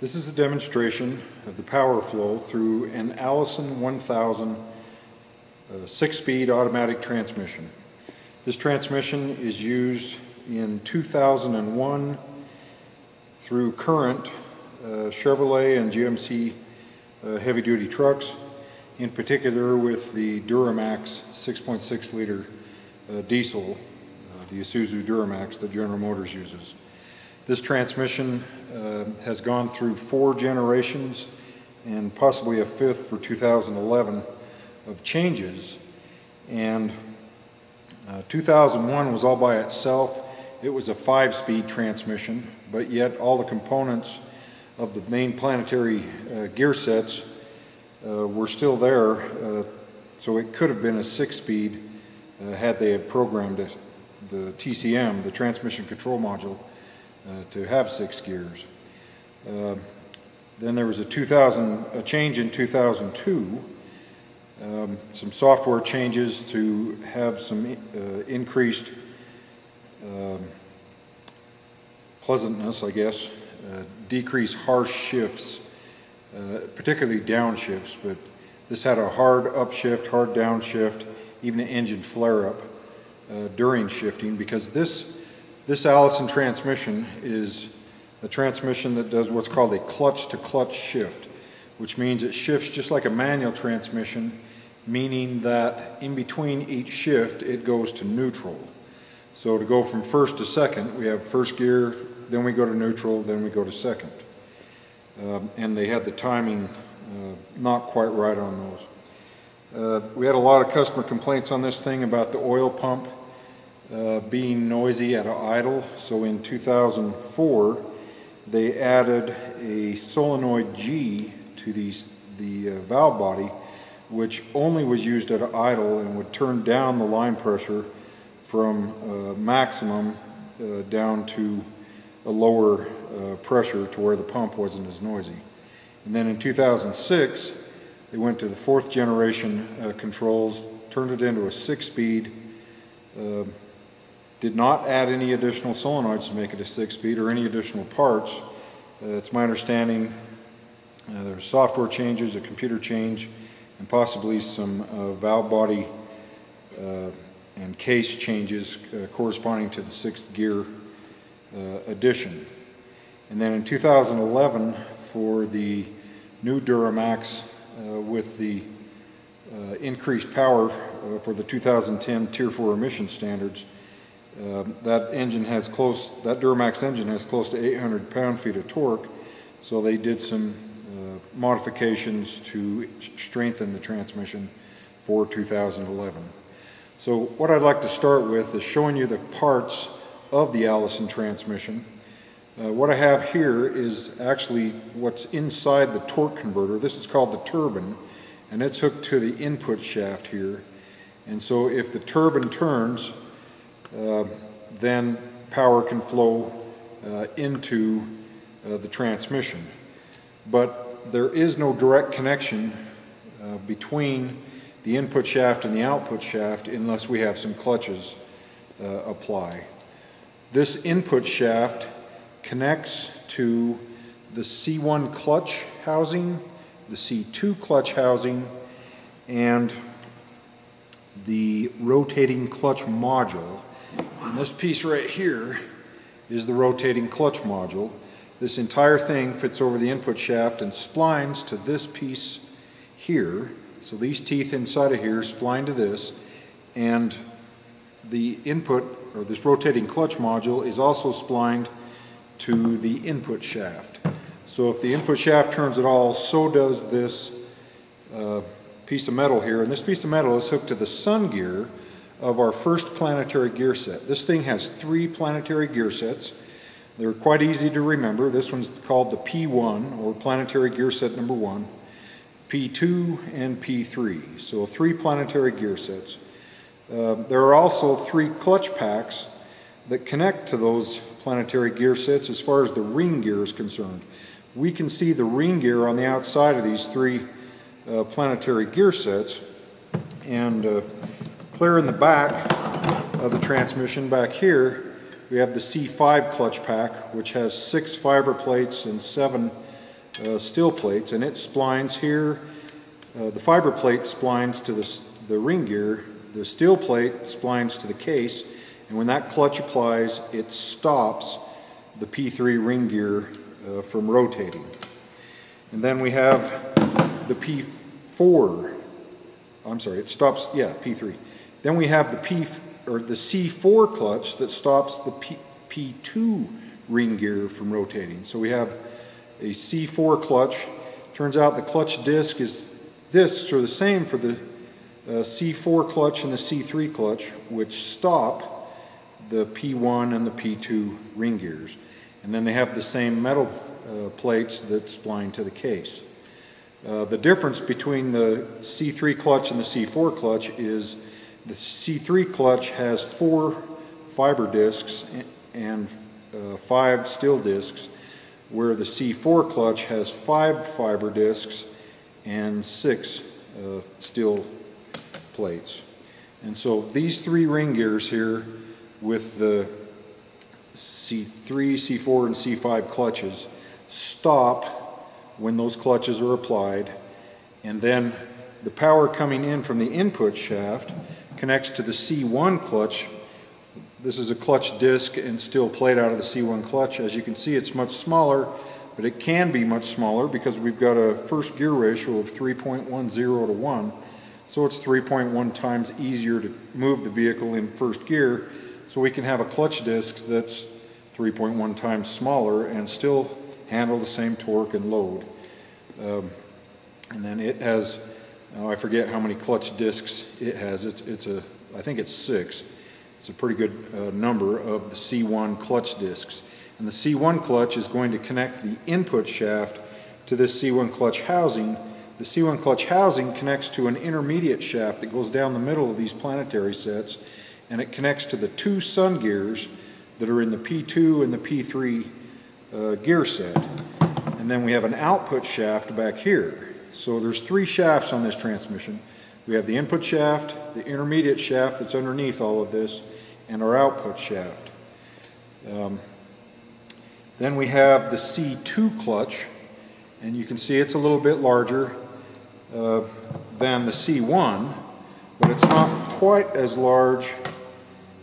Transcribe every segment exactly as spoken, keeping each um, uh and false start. This is a demonstration of the power flow through an Allison one thousand uh, six-speed automatic transmission. This transmission is used in two thousand one through current uh, Chevrolet and G M C uh, heavy-duty trucks, in particular with the Duramax six point six liter uh, diesel, uh, the Isuzu Duramax that General Motors uses. This transmission uh, has gone through four generations and possibly a fifth for two thousand eleven of changes, and uh, two thousand one was all by itself. It was a five-speed transmission, but yet all the components of the main planetary uh, gear sets uh, were still there, uh, so it could have been a six-speed uh, had they had programmed it, the T C M, the transmission control module, Uh, to have six gears. Uh, then there was a two thousand a change in two thousand two, um, some software changes to have some uh, increased uh, pleasantness, I guess, uh, decrease harsh shifts, uh, particularly downshifts. But this had a hard upshift, hard downshift, even an engine flare-up uh, during shifting, because this. This Allison transmission is a transmission that does what's called a clutch-to-clutch shift, which means it shifts just like a manual transmission, meaning that in between each shift it goes to neutral. So to go from first to second, we have first gear, then we go to neutral, then we go to second. Um, and they had the timing uh, not quite right on those. Uh, we had a lot of customer complaints on this thing about the oil pump Uh, being noisy at idle, so in two thousand four they added a solenoid G to these, the uh, valve body, which only was used at idle and would turn down the line pressure from uh, maximum uh, down to a lower uh, pressure to where the pump wasn't as noisy. And then in two thousand six they went to the fourth generation uh, controls, turned it into a six-speed. Uh, Did not add any additional solenoids to make it a six-speed or any additional parts. Uh, it's my understanding uh, there's software changes, a computer change, and possibly some uh, valve body uh, and case changes uh, corresponding to the sixth gear uh, addition. And then in two thousand eleven for the new Duramax uh, with the uh, increased power uh, for the two thousand ten Tier four emission standards, Uh, that engine has close, that Duramax engine has close to eight hundred pound-feet of torque, so they did some uh, modifications to strengthen the transmission for two thousand eleven. So what I'd like to start with is showing you the parts of the Allison transmission. Uh, what I have here is actually what's inside the torque converter. This is called the turbine, and it's hooked to the input shaft here. And so if the turbine turns, Uh, then power can flow uh, into uh, the transmission. But there is no direct connection uh, between the input shaft and the output shaft unless we have some clutches uh, apply. This input shaft connects to the C one clutch housing, the C two clutch housing, and the rotating clutch module. And this piece right here is the rotating clutch module. This entire thing fits over the input shaft and splines to this piece here. So these teeth inside of here spline to this, and the input, or this rotating clutch module, is also splined to the input shaft. So if the input shaft turns at all, so does this uh, piece of metal here. And this piece of metal is hooked to the sun gear of our first planetary gear set. This thing has three planetary gear sets. They're quite easy to remember. This one's called the P one, or planetary gear set number one, P two, and P three. So three planetary gear sets. Uh, there are also three clutch packs that connect to those planetary gear sets as far as the ring gear is concerned. We can see the ring gear on the outside of these three uh, planetary gear sets, and uh, clear in the back of the transmission back here, we have the C five clutch pack, which has six fiber plates and seven uh, steel plates, and it splines here. Uh, the fiber plate splines to the, the ring gear, the steel plate splines to the case, and when that clutch applies, it stops the P three ring gear uh, from rotating. And then we have the P four, I'm sorry, it stops, yeah, P three. Then we have the P or the C four clutch that stops the P, P2 ring gear from rotating. So we have a C four clutch. Turns out the clutch disc is discs are the same for the uh, C four clutch and the C three clutch, which stop the P one and the P two ring gears. And then they have the same metal uh, plates that spline to the case. Uh, the difference between the C three clutch and the C four clutch is the C three clutch has four fiber discs and uh, five steel discs, where the C four clutch has five fiber discs and six uh, steel plates. And so these three ring gears here with the C three, C four, and C five clutches stop when those clutches are applied, and then the power coming in from the input shaft connects to the C one clutch. This is a clutch disc and steel plate out of the C one clutch. As you can see, it's much smaller, but it can be much smaller because we've got a first gear ratio of three point one zero to one. So it's three point one times easier to move the vehicle in first gear. So we can have a clutch disc that's three point one times smaller and still handle the same torque and load. Um, and then it has, oh, I forget how many clutch discs it has. It's, it's a, I think it's six. It's a pretty good uh, number of the C one clutch discs. And the C one clutch is going to connect the input shaft to this C one clutch housing. The C one clutch housing connects to an intermediate shaft that goes down the middle of these planetary sets, and it connects to the two sun gears that are in the P two and the P three uh, gear set. And then we have an output shaft back here. So there's three shafts on this transmission. We have the input shaft, the intermediate shaft that's underneath all of this, and our output shaft. Um, then we have the C two clutch, and you can see it's a little bit larger uh, than the C one, but it's not quite as large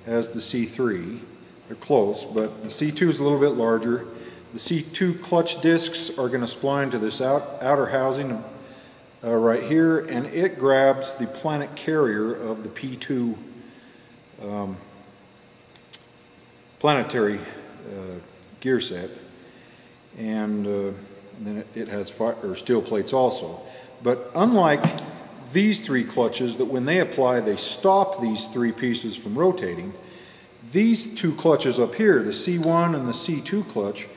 as the C three. They're close, but the C two is a little bit larger. The C two clutch discs are going to spline to this out, outer housing Uh, right here, and it grabs the planet carrier of the P two um, planetary uh, gear set, and, uh, and then it, it has fire, or steel plates also. But unlike these three clutches that when they apply they stop these three pieces from rotating, these two clutches up here, the C one and the C two clutch,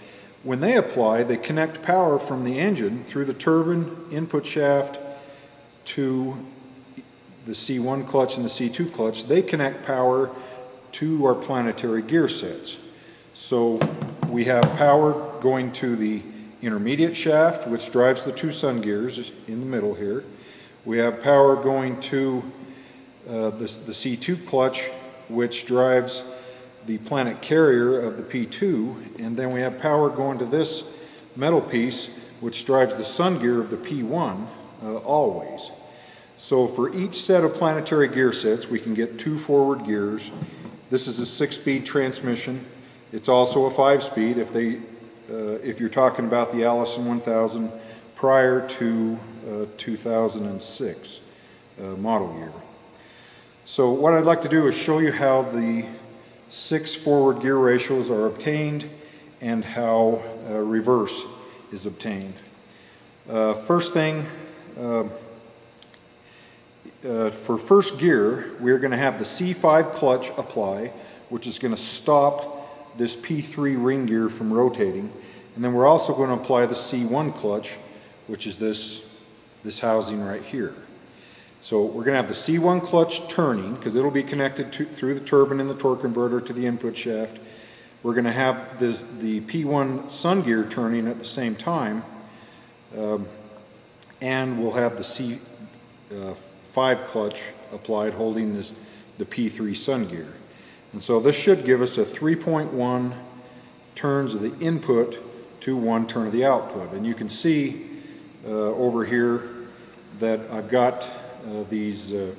when they apply, they connect power from the engine through the turbine input shaft to the C one clutch and the C two clutch. They connect power to our planetary gear sets. So we have power going to the intermediate shaft, which drives the two sun gears in the middle here. We have power going to uh, the, the C two clutch, which drives the planet carrier of the P two, and then we have power going to this metal piece which drives the sun gear of the P one uh, always. So for each set of planetary gear sets we can get two forward gears. This is a six-speed transmission. It's also a five-speed if they uh, if you're talking about the Allison one thousand prior to uh, two thousand six uh, model year. So what I'd like to do is show you how the six forward gear ratios are obtained and how uh, reverse is obtained. Uh, first thing, uh, uh, for first gear, we're going to have the C five clutch apply, which is going to stop this P three ring gear from rotating. And then we're also going to apply the C one clutch, which is this, this housing right here. So we're going to have the C one clutch turning because it'll be connected to, through the turbine and the torque converter to the input shaft. We're going to have this, the P one sun gear turning at the same time, um, and we'll have the C five clutch applied holding this, the P three sun gear. And so this should give us a three point one turns of the input to one turn of the output. And you can see uh, over here that I've got uh, these, uh,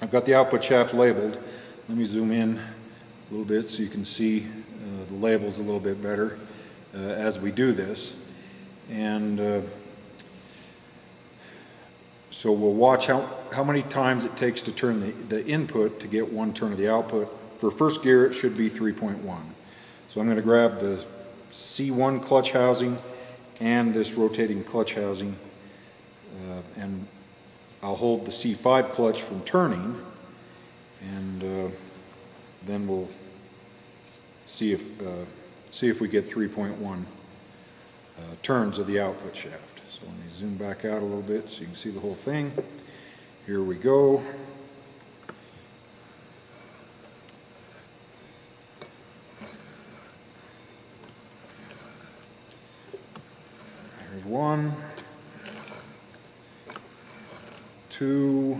I've got the output shaft labeled. Let me zoom in a little bit so you can see uh, the labels a little bit better uh, as we do this. And uh, so we'll watch how, how many times it takes to turn the, the input to get one turn of the output. For first gear, it should be three point one. So I'm going to grab the C one clutch housing and this rotating clutch housing, uh, and I'll hold the C five clutch from turning, and uh, then we'll see if, uh, see if we get three point one uh, turns of the output shaft. So let me zoom back out a little bit so you can see the whole thing. Here we go. One, two,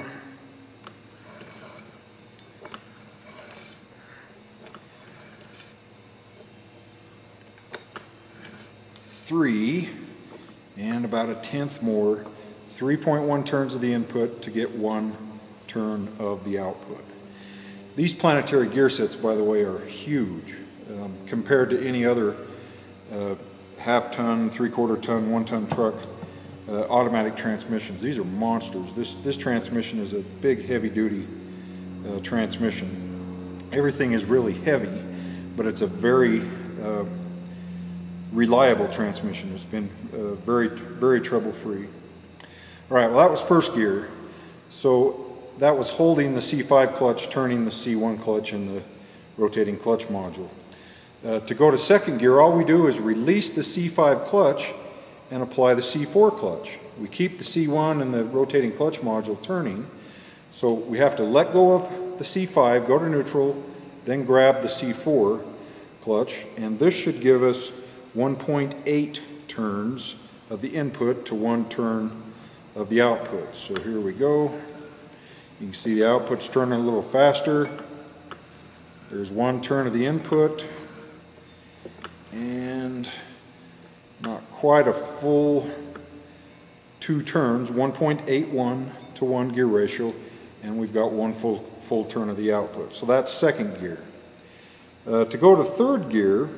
three, and about a tenth more, three point one turns of the input to get one turn of the output. These planetary gear sets, by the way, are huge um, compared to any other uh, half-ton, three-quarter-ton, one-ton truck uh, automatic transmissions. These are monsters. This, this transmission is a big, heavy-duty uh, transmission. Everything is really heavy, but it's a very uh, reliable transmission. It's been uh, very, very trouble-free. All right, well, that was first gear. So that was holding the C five clutch, turning the C one clutch, and the rotating clutch module. Uh, to go to second gear, all we do is release the C five clutch and apply the C four clutch. We keep the C one and the rotating clutch module turning, so we have to let go of the C five, go to neutral, then grab the C four clutch, and this should give us one point eight turns of the input to one turn of the output. So here we go. You can see the output's turning a little faster. There's one turn of the input. And not quite a full two turns, one point eight one to one gear ratio, and we've got one full, full turn of the output. So that's second gear. Uh, to go to third gear,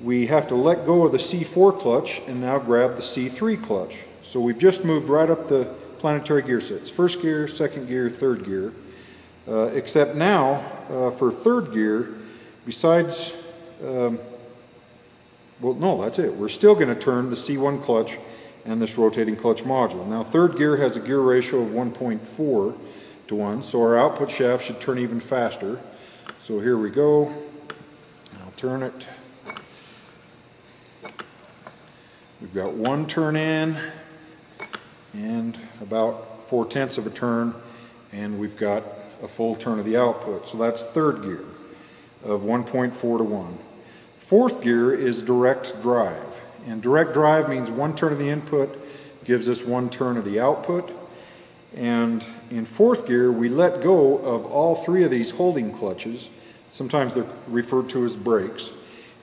we have to let go of the C four clutch and now grab the C three clutch. So we've just moved right up the planetary gear sets. First gear, second gear, third gear. Uh, except now, uh, for third gear, besides... Um, Well, no, that's it. We're still going to turn the C one clutch and this rotating clutch module. Now, third gear has a gear ratio of one point four to one, so our output shaft should turn even faster. So here we go. I'll turn it. We've got one turn in and about four tenths of a turn, and we've got a full turn of the output. So that's third gear of one point four to one. Fourth gear is direct drive, and direct drive means one turn of the input gives us one turn of the output. And in fourth gear, we let go of all three of these holding clutches. Sometimes they're referred to as brakes.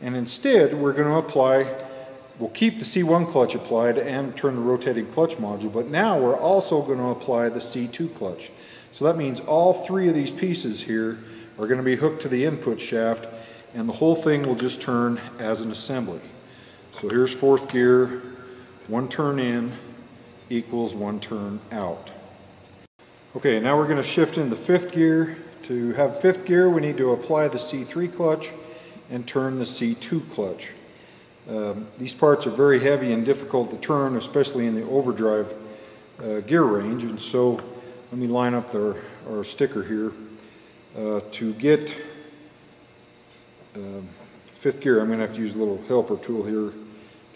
And instead, we're going to apply, we'll keep the C one clutch applied and turn the rotating clutch module, but now we're also going to apply the C two clutch. So that means all three of these pieces here are going to be hooked to the input shaft, and the whole thing will just turn as an assembly. So here's fourth gear, one turn in equals one turn out. Okay, now we're going to shift into fifth gear. To have fifth gear, we need to apply the C three clutch and turn the C two clutch. Um, these parts are very heavy and difficult to turn, especially in the overdrive uh, gear range, and so let me line up the, our sticker here. Uh, to get Uh, fifth gear, I'm going to have to use a little helper tool here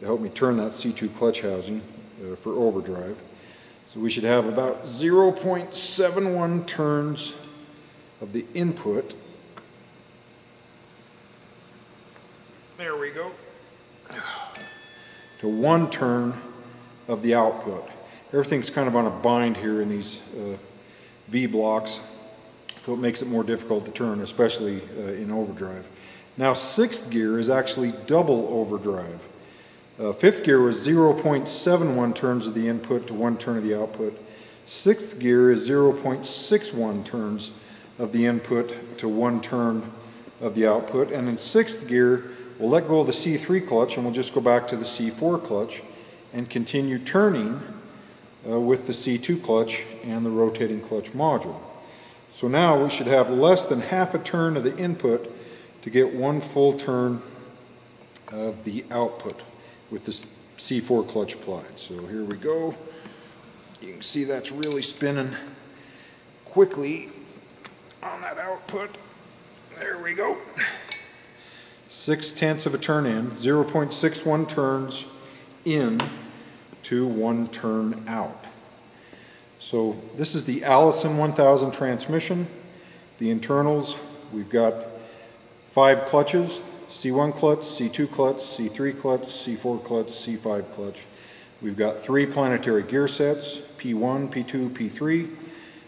to help me turn that C two clutch housing uh, for overdrive. So we should have about zero point seven one turns of the input. There we go. To one turn of the output. Everything's kind of on a bind here in these uh, V blocks, so it makes it more difficult to turn, especially uh, in overdrive. Now, sixth gear is actually double overdrive. Uh, fifth gear was zero point seven one turns of the input to one turn of the output. Sixth gear is zero point six one turns of the input to one turn of the output. And in sixth gear, we'll let go of the C three clutch and we'll just go back to the C four clutch and continue turning uh, with the C two clutch and the rotating clutch module. So now we should have less than half a turn of the input to get one full turn of the output with the C four clutch applied. So here we go. You can see that's really spinning quickly on that output. There we go. Six tenths of a turn in, zero point six one turns in to one turn out. So this is the Allison one thousand transmission. The internals, we've got five clutches: C one clutch, C two clutch, C three clutch, C four clutch, C five clutch. We've got three planetary gear sets, P one, P two, P three.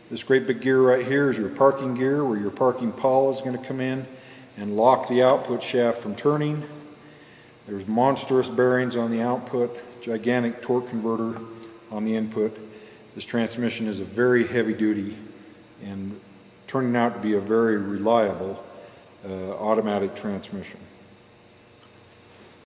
This great big gear right here is your parking gear, where your parking pawl is going to come in and lock the output shaft from turning. There's monstrous bearings on the output, gigantic torque converter on the input. This transmission is a very heavy duty and turning out to be a very reliable uh, automatic transmission.